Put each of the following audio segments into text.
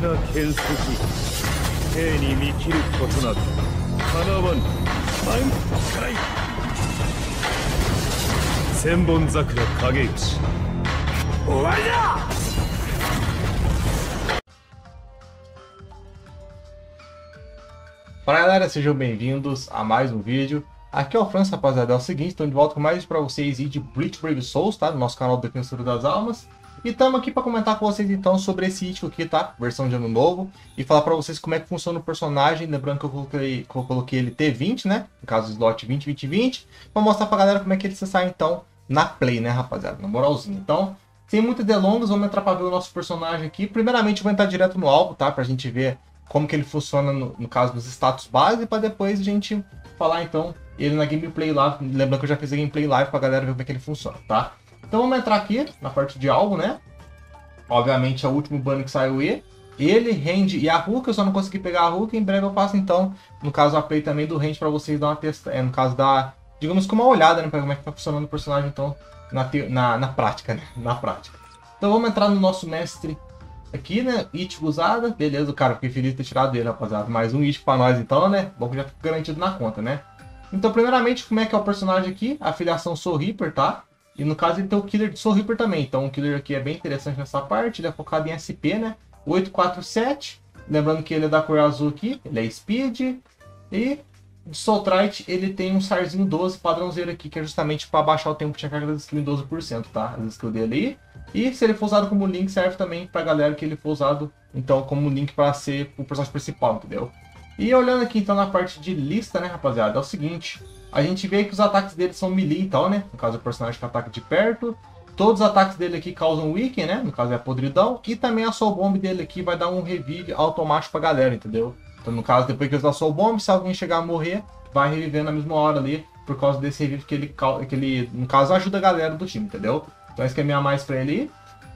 Fala galera, sejam bem-vindos a mais um vídeo. Aqui é o França, rapaziada. É o seguinte, estamos de volta com mais para vocês de Bleach Brave Souls, tá? No nosso canal Defensores das Almas. E estamos aqui para comentar com vocês então sobre esse Ichigo aqui, tá? Versão de ano novo. E falar para vocês como é que funciona o personagem. Lembrando que eu coloquei ele T20, né? No caso, slot 20/20/20. Vou mostrar pra galera como é que ele se sai então na play, né, rapaziada? Na moralzinha. Então, sem muitas delongas, vamos entrar para ver o nosso personagem aqui. Primeiramente, vou entrar direto no alvo, tá? Pra gente ver como que ele funciona, no caso, nos status base. Para depois a gente falar então ele na gameplay lá. Lembrando que eu já fiz a gameplay live pra galera ver como é que ele funciona, tá? Então vamos entrar aqui na parte de alvo, né? Obviamente é o último banner que saiu ele, Randy e a Hulk. Eu só não consegui pegar a Hulk. Em breve eu passo então, no caso, a play também do Randy pra vocês dar uma testa. No caso, dar, digamos que uma olhada, né? Pra como é que tá funcionando o personagem então na prática, né? Na prática. Então vamos entrar no nosso mestre aqui, né? Ichigo usada. Beleza, cara, preferi ter tirado ele, rapaziada. Mais um Ichigo pra nós então, né? Bom que já fica garantido na conta, né? Então, primeiramente, como é que é o personagem aqui? A filiação Soul Reaper, tá? E no caso ele tem o Killer de Soul Reaper também, então o Killer aqui é bem interessante nessa parte, ele é focado em SP, né? 847, lembrando que ele é da cor azul aqui, ele é Speed, e de Soul Trite ele tem um Sarzinho 12 padrãozinho aqui, que é justamente para baixar o tempo de recarga das skills em 12%, tá? As skills dele aí, e se ele for usado como link serve também pra galera que ele for usado, então, como link para ser o personagem principal, entendeu? E olhando aqui então na parte de lista, né, rapaziada, é o seguinte... A gente vê que os ataques dele são melee e tal, né? No caso, o personagem que ataca de perto. Todos os ataques dele aqui causam weaken, né? No caso, é a podridão. E também a soul bomb dele aqui vai dar um revive automático pra galera, entendeu? Então, no caso, depois que usar a soul bomb, se alguém chegar a morrer, vai reviver na mesma hora ali. Por causa desse revive que ele no caso, ajuda a galera do time, entendeu? Então, esse que é meio a mais pra ele.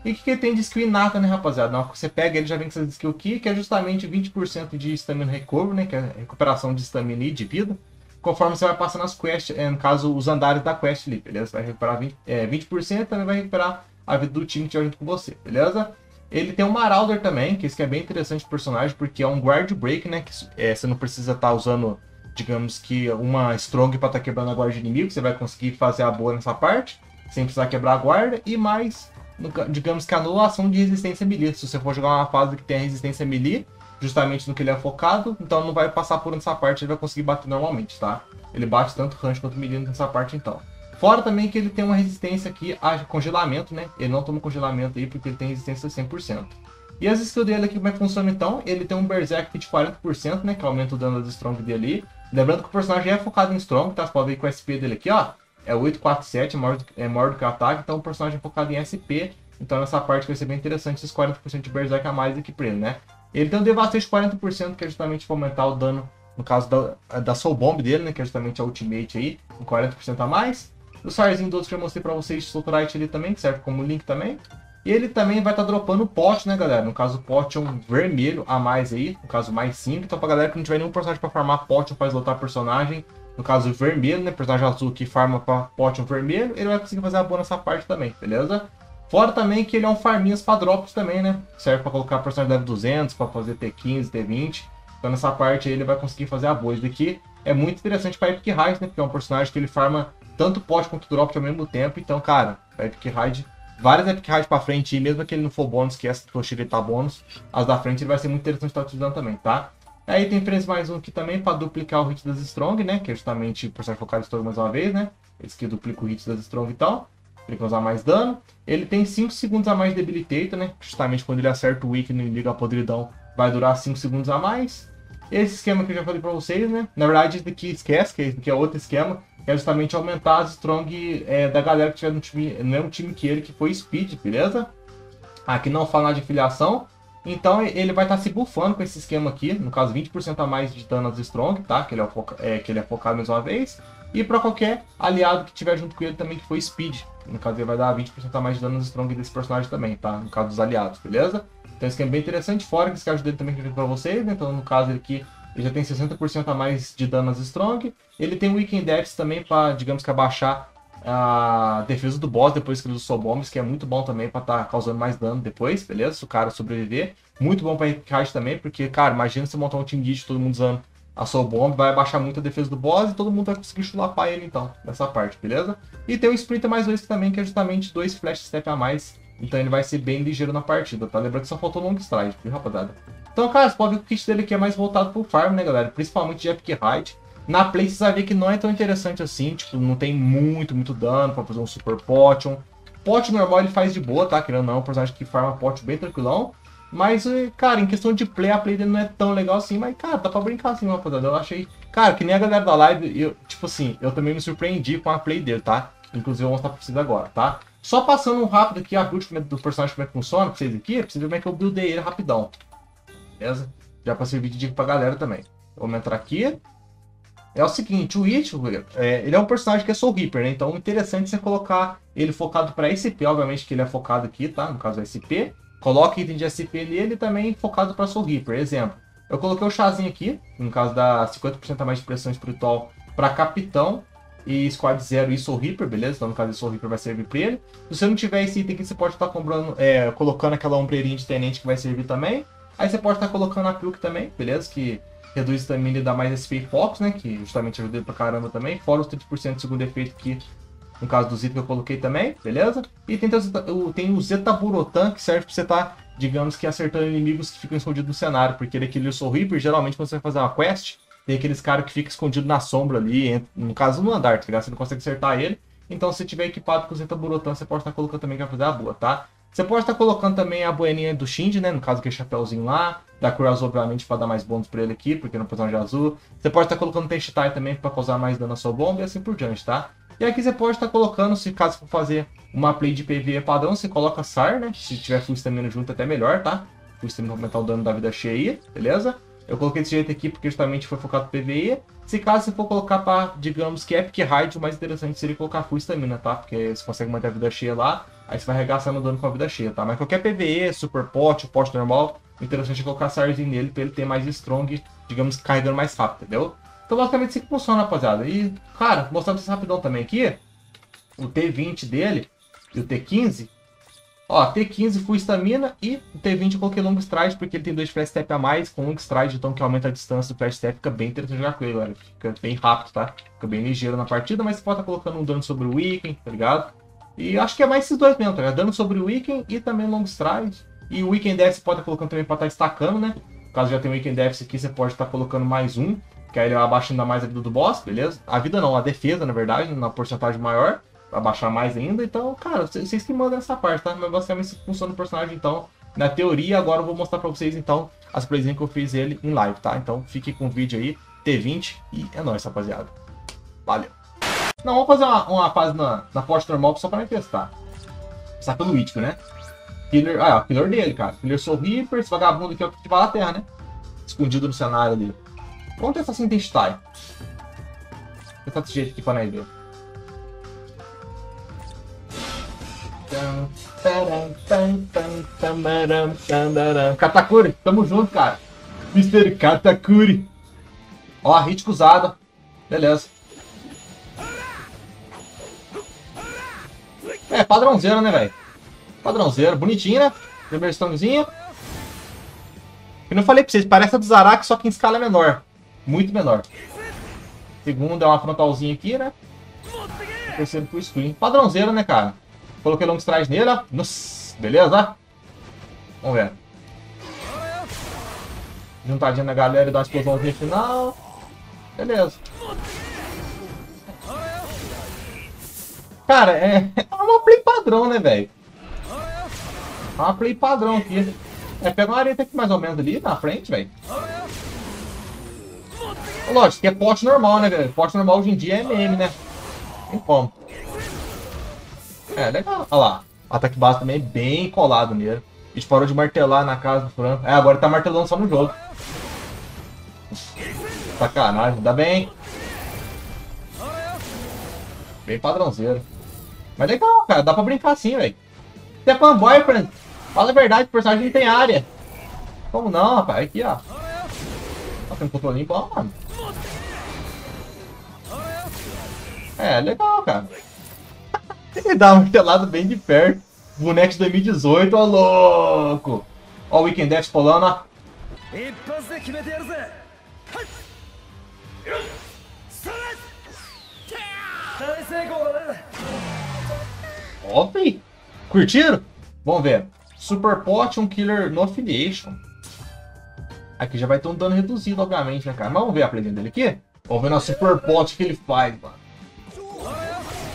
E o que ele tem de skill inata, né, rapaziada? Na hora que você pega, ele já vem com essa skill aqui, que é justamente 20% de stamina recovery, né? Que é a recuperação de stamina e de vida. Conforme você vai passando as quests, no caso, os andares da quest ali, beleza? Vai recuperar 20% e também vai recuperar a vida do time que está junto com você, beleza? Ele tem um Marauder também, que esse que é bem interessante o personagem, porque é um Guard Break, né? Que você não precisa estar usando, digamos que, uma Strong para estar quebrando a guarda de inimigo. Você vai conseguir fazer a boa nessa parte, sem precisar quebrar a guarda. E mais, digamos que, anulação de resistência melee. Se você for jogar uma fase que tem resistência melee, justamente no que ele é focado, então não vai passar por nessa parte, ele vai conseguir bater normalmente, tá? Ele bate tanto range quanto medindo nessa parte, então. Fora também que ele tem uma resistência aqui a congelamento, né? Ele não toma congelamento aí, porque ele tem resistência 100%. E as skills dele aqui, como é que funciona, então? Ele tem um Berserk de 40%, né? Que aumenta o dano do Strong dele ali. Lembrando que o personagem é focado em Strong, tá? Você pode ver que o SP dele aqui, ó, é 847, é maior do que o ataque, então o personagem é focado em SP. Então nessa parte vai ser bem interessante esses 40% de Berserk a mais aqui pra ele, né? Ele tem um devastante de 40%, que é justamente para aumentar o dano, no caso da Soul Bomb dele, né? Que é justamente a Ultimate aí, com 40% a mais. O Sarzinho 12 que eu mostrei para vocês, Soul Trite ali também, que serve como link também. E ele também vai estar dropando o pote, né, galera? No caso, o pote é um vermelho a mais aí, no caso, mais 5. Então, para galera que não tiver nenhum personagem para farmar pote ou para eslotar personagem, no caso, vermelho, né? Personagem azul que farma para pote um vermelho, ele vai conseguir fazer a boa nessa parte também, beleza? Fora também que ele é um farminhas para drops também, né? Serve para colocar personagem level 200, para fazer T15, T20. Então nessa parte aí ele vai conseguir fazer a boa. Isso daqui é muito interessante para Epic Raid, né? Porque é um personagem que ele farma tanto pot quanto drop ao mesmo tempo. Então, cara, para Epic Raid, várias Epic Raid para frente. E mesmo que ele não for bônus, que essa que eu tirei tá bônus, as da frente ele vai ser muito interessante estar utilizando também, tá? Aí tem friends mais um aqui também para duplicar o hit das Strong, né? Que é justamente o personagem focado em Strong mais uma vez, né? Esse que duplica o hit das Strong e tal. Ele causar mais dano. Ele tem 5 segundos a mais de debilitator, né? Justamente quando ele acerta o weak no inimigo, a podridão vai durar 5 segundos a mais. Esse esquema que eu já falei pra vocês, né? Na verdade, esse daqui esquece, que é outro esquema. Que é justamente aumentar as strong da galera que tiver no mesmo time que ele, que foi Speed, beleza? Aqui não fala nada de filiação. Então ele vai estar se buffando com esse esquema aqui. No caso, 20% a mais de dano aos strong, tá? Que ele é focado mais uma vez. E para qualquer aliado que tiver junto com ele também, que foi Speed. No caso, ele vai dar 20% a mais de dano no Strong desse personagem também, tá? No caso dos aliados, beleza? Então, isso aqui é bem interessante. Fora que esse card dele também que eu vi pra vocês, né? Então, no caso, ele aqui, ele já tem 60% a mais de dano nas Strong. Ele tem Weaken Deaths também para, digamos que, abaixar a defesa do boss depois que ele usa o Soul Bomb, que é muito bom também pra estar causando mais dano depois, beleza? Se o cara sobreviver. Muito bom pra Encard também, porque, cara, imagina você montar um Team Guide todo mundo usando a Soul Bomb, vai abaixar muito a defesa do boss e todo mundo vai conseguir chulapar ele então, nessa parte, beleza? E tem o Sprinter mais dois também, que é justamente 2 Flash Step a mais, então ele vai ser bem ligeiro na partida, tá? Lembrando que só faltou Long Stride, viu, rapaziada? Então, cara, você pode ver que o kit dele aqui é mais voltado pro farm, né, galera? Principalmente de Epic Raid. Na play você vai ver que não é tão interessante assim, tipo, não tem muito dano pra fazer um Super Potion. Pote normal ele faz de boa, tá? Querendo ou não, é um personagem que farma pote bem tranquilão. Mas, cara, em questão de play, a play dele não é tão legal assim, mas, cara, dá pra brincar assim, rapaziada. Eu achei, cara, que nem a galera da live, eu, tipo assim, eu também me surpreendi com a play dele, tá? Inclusive eu vou mostrar pra vocês agora, tá? Só passando um rápido aqui a build do personagem, como é que funciona pra vocês aqui, pra vocês verem como é que eu buildei ele rapidão. Beleza? Já passei vídeo de dica pra galera também. Vamos entrar aqui. É o seguinte, o Ichigo, ele é um personagem que é Soul Reaper, né? Então, interessante você colocar ele focado pra SP, obviamente que ele é focado aqui, tá? No caso, SP. Coloque item de SP nele e também focado pra Soul Reaper. Exemplo, eu coloquei o chazinho aqui, no caso dá 50% a mais de pressão espiritual pra Capitão e Squad 0 e Soul Reaper, beleza? Então, no caso, o Soul Reaper vai servir pra ele. Se você não tiver esse item aqui, você pode estar colocando aquela ombreirinha de tenente que vai servir também. Aí você pode estar colocando a Pilk também, beleza? Que reduz também e dá mais SP e Fox, né? Que justamente ajuda ele pra caramba também. Fora os 30% de segundo efeito que, no caso do Zeta, que eu coloquei também, beleza? E tem o Zeta-Burotan, que serve pra você estar, digamos que, acertando inimigos que ficam escondidos no cenário. Porque ele é aquele Soul Reaper, geralmente quando você vai fazer uma quest, tem aqueles caras que ficam escondidos na sombra ali, no caso no andar, tá ligado? Você não consegue acertar ele. Então, se você estiver equipado com o Zeta-Burotan, você pode estar colocando também que vai fazer a boa, tá? Você pode estar colocando também a boininha do Shinji, né? No caso, que é chapéuzinho lá. Da cor azul, obviamente, para dar mais bônus para ele aqui, porque não precisa de azul. Você pode estar colocando Tenshitae também para causar mais dano à sua bomba e assim por diante, tá? E aqui você pode estar colocando, se caso for fazer uma play de PvE padrão, você coloca SAR, né? Se tiver full stamina junto, até melhor, tá? Full stamina para aumentar o dano da vida cheia aí, beleza? Eu coloquei desse jeito aqui porque justamente foi focado no PvE. Se caso você for colocar para, digamos que Epic Raid, o mais interessante seria colocar full stamina, tá? Porque você consegue manter a vida cheia lá, aí você vai arregaçando o dano com a vida cheia, tá? Mas qualquer PvE, Super Pot, Pot normal, o interessante é colocar Sarzinho nele para ele ter mais strong, digamos que carregando mais rápido, entendeu? Então basicamente assim que funciona, rapaziada. E, cara, mostrando pra vocês rapidão também aqui, o T20 dele e o T15... Ó, T15 full stamina e o T20 eu coloquei long stride, porque ele tem 2 flash step a mais com long stride, então que aumenta a distância do flash step, fica bem interessante jogar com ele, galera. Fica bem rápido, tá? Fica bem ligeiro na partida, mas você pode estar colocando um dano sobre o weaken, tá ligado? E acho que é mais esses dois mesmo, tá ligado? Dano sobre o weaken e também long stride. E o weaken death você pode estar colocando também pra estar destacando, né? Caso já tenha o weaken death aqui, você pode estar colocando mais um, que aí ele abaixa ainda mais a vida do boss, beleza? A vida não, a defesa, na verdade, na porcentagem maior. Abaixar mais ainda, então, cara, vocês que mandam essa parte, tá? Mas basicamente funciona o personagem, então, na teoria. Agora eu vou mostrar pra vocês, então, as playzinhas que eu fiz ele em live, tá? Então, fique com o vídeo aí, T20, e é nóis, rapaziada. Valeu! Não, vamos fazer uma fase na porte normal só pra me testar. Começar pelo Ichigo, né? Killer, ah, é o killer dele, cara. Killer Soul Reaper, esse vagabundo aqui é o que vai lá terra, né? Escondido no cenário ali. Vamos testar sem Tenshitae. Vou testar desse jeito aqui pra nós ver. Katakuri, tamo junto, cara. Mr. Katakuri. Ó, a hit usada. Beleza. É, padrãozeiro, né, velho? Padrãozeiro, bonitinho, né? Primeiro strongzinho. Eu não falei pra vocês, parece a do Zaraki, só que em escala é menor. Muito menor. Segundo é uma frontalzinha aqui, né? O terceiro pro screen. Padrãozeiro, né, cara? Coloquei long stride nele, ó. Nossa, beleza? Vamos ver. Juntadinha na galera e dá uma explosãozinha final. Beleza. Cara, é uma play padrão, né, velho? É uma play padrão aqui. É, pega uma areta aqui mais ou menos ali na frente, velho. Lógico que é pote normal, né, velho? Pote normal hoje em dia é MM, né? Tem como. É, legal. Olha lá. Ataque base também é bem colado nele. A gente parou de martelar na casa do Franco. É, agora tá martelando só no jogo. Sacanagem. Dá bem. Bem padrãozeiro. Mas legal, cara. Dá pra brincar assim, velho. Você é fanboy, Franco. Fala a verdade. O personagem não tem área. Como não, rapaz? Aqui, ó. Tá tendo um controlinho bom, mano. É, legal, cara. Ele dá um telado bem de perto. Boneco de 2018, ó louco. Ó o Weekend Death pulando, ó. Ó, véi. Curtiram? Vamos ver. Super Pot, um Killer no Affiliation. Aqui já vai ter um dano reduzido, obviamente, né, cara? Mas vamos ver a playlist dele aqui. Vamos ver nosso Super Pot que ele faz, mano.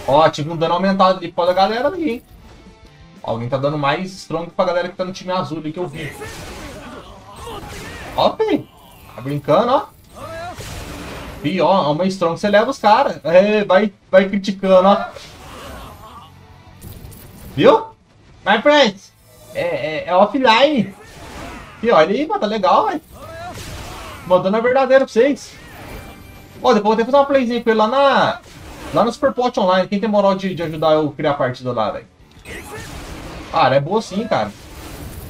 Ó, tive um dano aumentado ali pra galera ali, hein? Alguém tá dando mais strong pra galera que tá no time azul ali que eu vi. Ó, véi. Tá brincando, ó. E ó, uma strong você leva os caras. É, vai criticando, ó. Viu? My friends. É offline. E olha aí, mano, tá legal, velho. Mandando a verdadeira pra vocês. Ó, depois vou ter que fazer uma playzinha com ele lá na... Lá no Super Pot Online. Quem tem moral de ajudar eu criar a partida lá, velho? Cara, é boa sim, cara.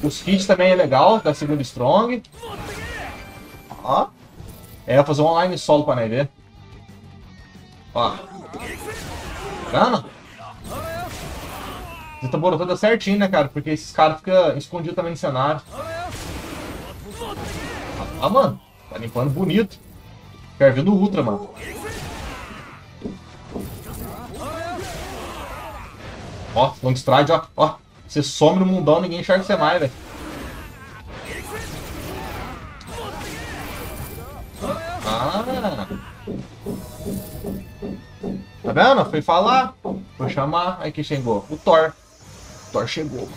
Os kits também é legal, da segunda strong. Ó. É, vou fazer um online solo pra nós ver. Ó. Bacana? Zeta-Burotan deu certinho, né, cara? Porque esses caras ficam escondidos também no cenário. Ah, mano. Tá limpando bonito. Quero ver no Ultra, mano. Ó, long stride, ó. Ó. Você some no mundão, ninguém enxerga você mais, velho. Ah. Tá vendo? Foi falar. Vou chamar. Aí que chegou. O Thor. O Thor chegou.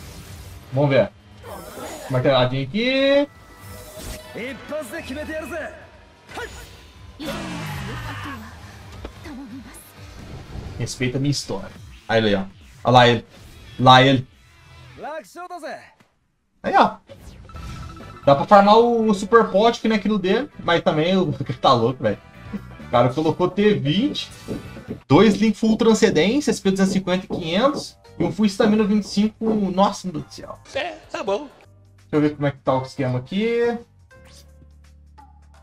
Vamos ver. Marteladinho aqui. Respeita a minha história. Aí ele, ó. Olha lá ele. Lá ele. Aí, ó. Dá pra farmar o Super Pot, que nem aquilo dele. Mas também o que tá louco, velho. O cara colocou T20, 2 Link Full Transcendência, SP 250 e 500, e um Full Stamina 25, nossa, meu Deus do céu. É, tá bom. Deixa eu ver como é que tá o esquema aqui.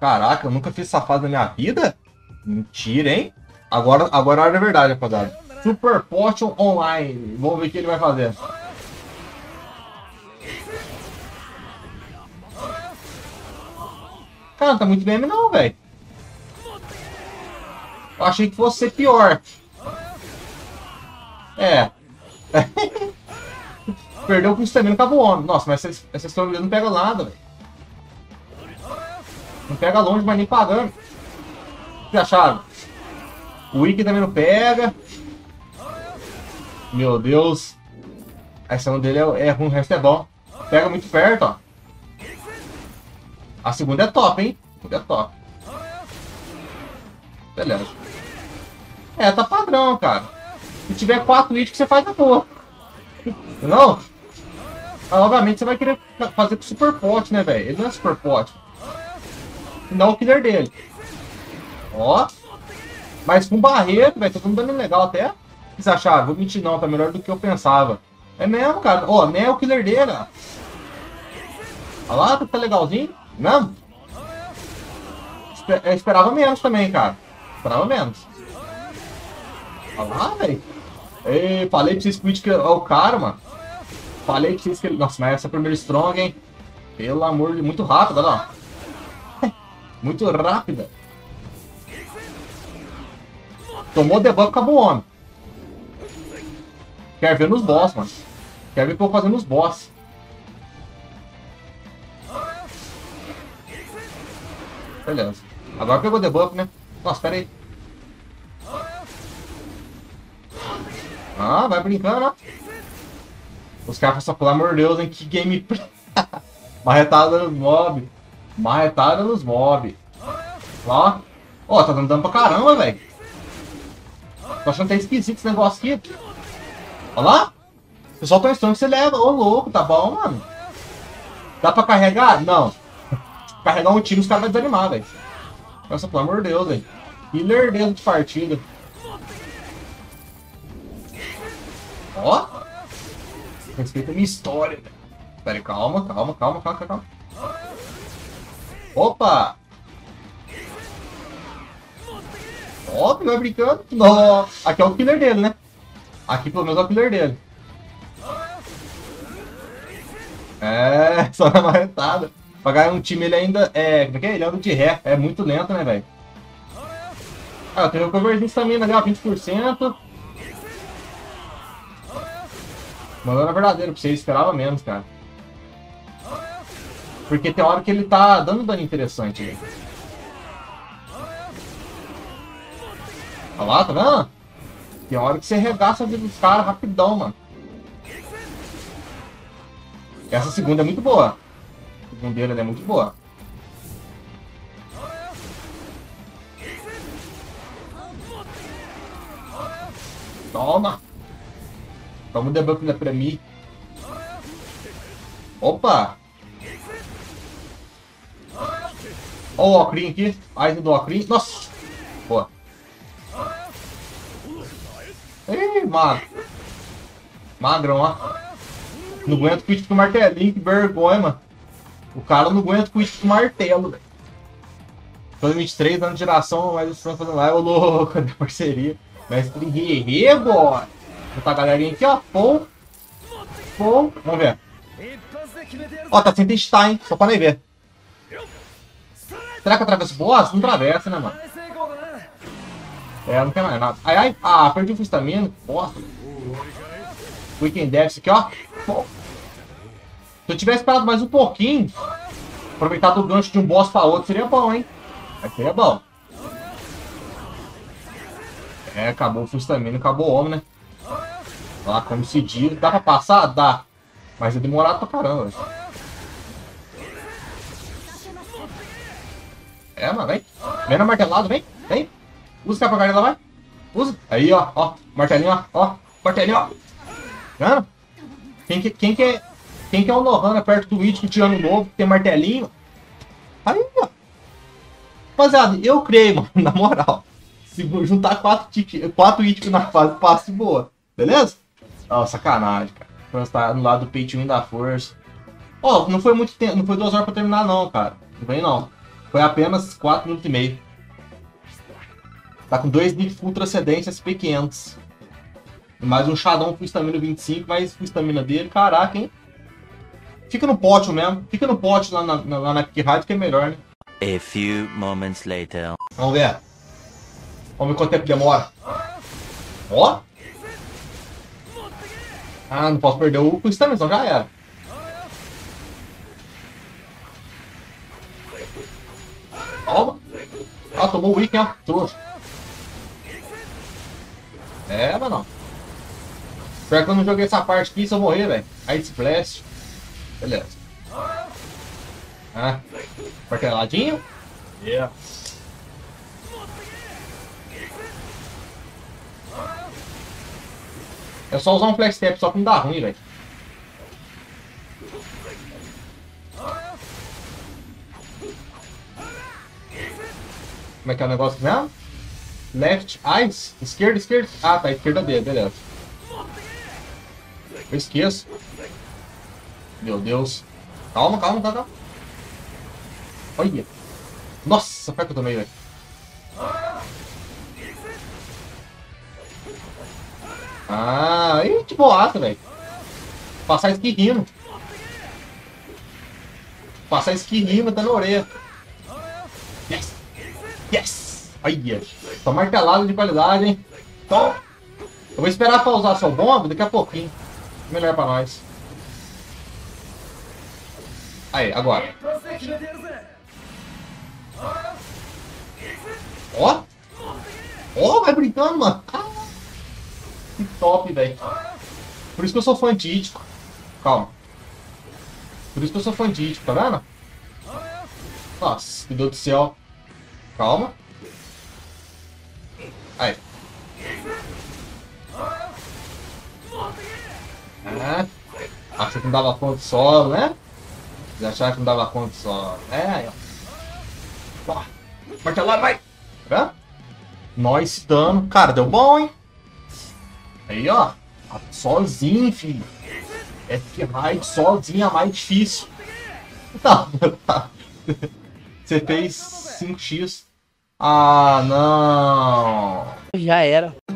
Caraca, eu nunca fiz essa fase na minha vida? Mentira, hein? Agora é a hora da verdade, rapaziada. Super Potion Online, vamos ver o que ele vai fazer. Cara, não tá muito meme não, velho. Eu achei que fosse ser pior. É. Perdeu com o stamina, acabou o homem. Nossa, mas essa história não pega nada, velho. Não pega longe, mas nem pagando. O que acharam? O Wiki também não pega. Meu Deus. A ação dele é ruim, o resto é bom. Pega muito perto, ó. A segunda é top, hein? A segunda é top. Beleza. É, tá padrão, cara. Se tiver 4 hits que você faz, tá boa. Não? Ah, obviamente você vai querer fazer com o Super Pot, né, velho? Ele não é Super Pot. Não é o killer dele. Ó. Mas com barreira, velho. Tá tudo dando legal até. O que vocês acharam? Vou mentir não, tá melhor do que eu pensava. É mesmo, cara. Ó, nem é o killer dele, ó. Olha lá, tá legalzinho. Não? Eu esperava menos também, cara. Esperava menos. Olha lá, velho. Falei pra vocês que o Ichigo é o cara, mano. Falei pra vocês que ele... Nossa, mas essa é a primeira strong, hein? Pelo amor de... Muito rápida, olha lá. Muito rápida. Tomou o debuff, acabou o homem. Quer ver nos boss, mano. Quer ver o que eu vou fazer nos boss. Beleza. Agora pegou o debuff, né? Nossa, pera aí. Ah, vai brincando, ó. Os caras só, pelo amor de Deus, hein? Que gameplay. Marretada nos mob. Marretada nos mob. Ó. Ó, tá dando dano pra caramba, velho. Tô achando até esquisito esse negócio aqui. Ó lá. O pessoal tá estranho que você leva. Ô, louco, tá bom, mano. Dá pra carregar? Não. Carregar um tiro, os caras vão desanimar, velho. Nossa, pelo amor de Deus, velho. Que lerdeza de partida. Ó. Respeita a minha história, velho. Pera aí, calma. Opa! Ó, vai brincando. Nossa. Aqui é o killer dele, né? Aqui pelo menos é o killer dele. É, só na marretada. Pra ganhar um time ele ainda é... Como é que é? Ele anda de ré. É muito lento, né, velho? Ah, tem o coverzinho também, né? 20%. Mandando a verdadeira pra você. Esperava menos, cara. Porque tem hora que ele tá dando dano interessante. Véio. Olha lá, tá vendo? Tem hora que você regaça a vida dos caras rapidão, mano. Essa segunda é muito boa. A segunda dele é muito boa. Toma! Toma o debuff da Premi. Opa! Olha o Ocrim aqui. A do Ocrim. Nossa! Boa! Ei, magro! Magrão, ó. Não aguento quit com martelinho, que vergonha, mano. O cara não aguenta quit com martelo, velho. 2023, ano de geração, mas os fãs fazendo live, ô louco, da parceria. Mas guerreiro, agora. Tá a galerinha aqui, ó. Pô. Pô. Vamos ver. Ó, tá sem testar, hein? Só pra nem ver. Será que atravessa o boss? Não atravessa, né, mano? É, não quer mais nada. Ai, ai. Ah, perdi o fistamina. Bosta. Weekend Death aqui, ó. Pô. Se eu tivesse esperado mais um pouquinho, aproveitar do gancho de um boss pra outro, seria bom, hein? Mas seria bom. É, acabou o Fustamino, acabou o homem, né? Lá, como se diz. Dá pra passar? Dá. Mas é demorado pra caramba, velho. É, mano, vem. Vem na martelada, vem. Vem. Usa a capagarela, vai. Usa. Aí, ó, ó. Martelinho, ó. Ó. Martelinho, ó. Mano, quem que é o Nohan perto do Ichigo de ano novo, que tem martelinho? Aí, ó. Rapaziada, eu creio, mano, na moral. Se juntar 4 íticos na fase, passe boa. Beleza? Ó, oh, sacanagem, cara. Pra estar no lado do pay to win da força. Ó, oh, não foi muito tempo. Não foi 2 horas pra terminar, não, cara. Não vem, não. Foi apenas 4 minutos e meio. Tá com 2 nicks full transcendência SP500. E mais um Shadão com estamina 25, mas com estamina dele. Caraca, hein? Fica no pote mesmo. Fica no pote lá na Epic Raid, que é melhor, né? A few moments later. Vamos ver. Vamos ver quanto tempo demora. Ó. Ah, não posso perder o stamina, senão já era. Toma. Ah, tomou o Wiccan, ó. Trouxe. É, mas não. Pior que eu não joguei essa parte aqui, se eu morrer, velho. Aí splash. Beleza. Ah. Marteladinho. Yeah. É só usar um flex step, só que não dá ruim, velho. Como é que é o negócio aqui mesmo? Left, eyes, esquerda, esquerda. Ah, tá, esquerda dele, beleza. Eu esqueço. Meu Deus. Calma, calma, calma. Olha. Nossa, pega que eu tomei, velho. Ah, e de boata, velho. Passar ski rima. Passar ski rima, tá na orelha. Yes! Yes! Olha! Só martelada de qualidade, hein? Então, eu vou esperar pra usar sua bomba daqui a pouquinho. Melhor pra nós. Aí, agora. Ó! Ó, vai brincando, mano! Que top, velho. Por isso que eu sou fã de Ichigo. Calma. Por isso que eu sou fã de Ichigo, tá vendo? Nossa, meu Deus do céu. Calma. Aí. É. Achou que não dava conta solo, né? Vocês acharam que não dava conta solo. É, aí, ó. Ó. Martelado, vai. Tá vendo? Nós dano. Cara, deu bom, hein? Aí, ó. Sozinho, filho. É que raid sozinho é mais difícil. Tá, tá. Você fez 5x. Ah, não. Já era.